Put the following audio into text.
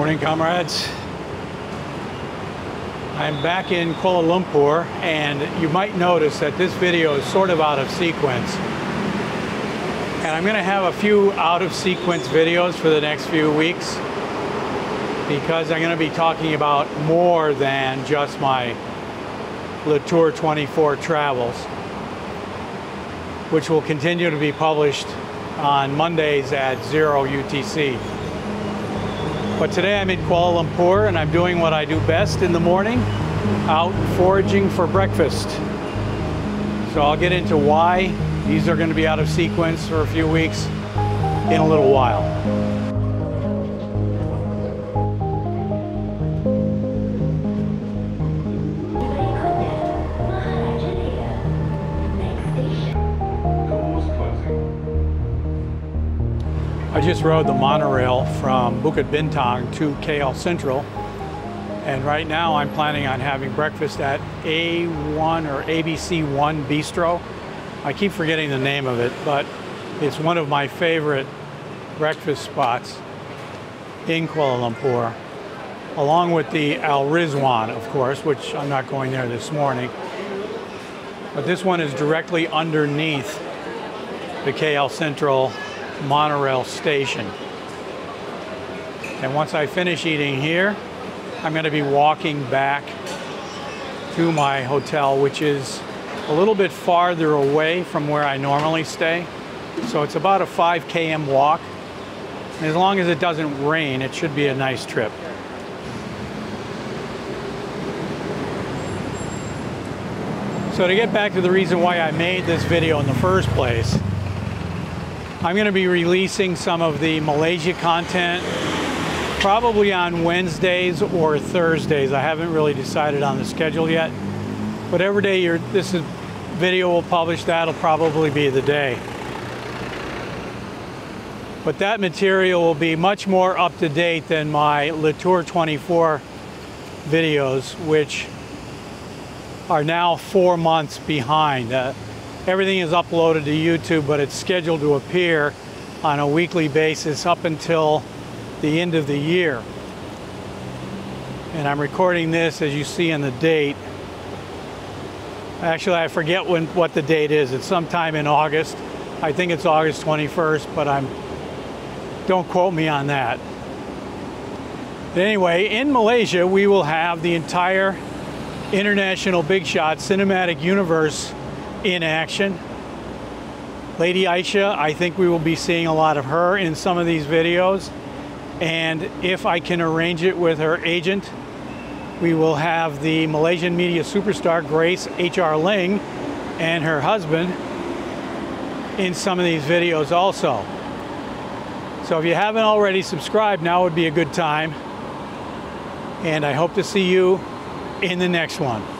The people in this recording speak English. Morning, comrades. I'm back in Kuala Lumpur, and you might notice that this video is sort of out of sequence. And I'm going to have a few out of sequence videos for the next few weeks, because I'm going to be talking about more than just my Latour 24 travels, which will continue to be published on Mondays at 0 UTC. But today I'm in Kuala Lumpur and I'm doing what I do best in the morning, out foraging for breakfast. So I'll get into why these are going to be out of sequence for a few weeks in a little while. I just rode the monorail from Bukit Bintang to KL Central, and right now I'm planning on having breakfast at A1 or ABC1 Bistro. I keep forgetting the name of it, but it's one of my favorite breakfast spots in Kuala Lumpur, along with the Al Rizwan, of course, which I'm not going there this morning. But this one is directly underneath the KL Central monorail station. And once I finish eating here, I'm going to be walking back to my hotel, which is a little bit farther away from where I normally stay. So it's about a 5 km walk. And as long as it doesn't rain, it should be a nice trip. So to get back to the reason why I made this video in the first place, I'm going to be releasing some of the Malaysia content probably on Wednesdays or Thursdays. I haven't really decided on the schedule yet. Whatever day this video will publish, that'll probably be the day. But that material will be much more up to date than my Latour 24 videos, which are now 4 months behind. Everything is uploaded to YouTube, but it's scheduled to appear on a weekly basis up until the end of the year. And I'm recording this, as you see in the date. Actually, I forget what the date is. It's sometime in August. I think it's August 21st, but don't quote me on that. But anyway, in Malaysia, we will have the entire International Big Shot Cinematic Universe in action. Lady Aisha, I think we will be seeing a lot of her in some of these videos. And if I can arrange it with her agent, we will have the Malaysian media superstar Grace H.R. Ling and her husband in some of these videos also. So if you haven't already subscribed, now would be a good time. And I hope to see you in the next one.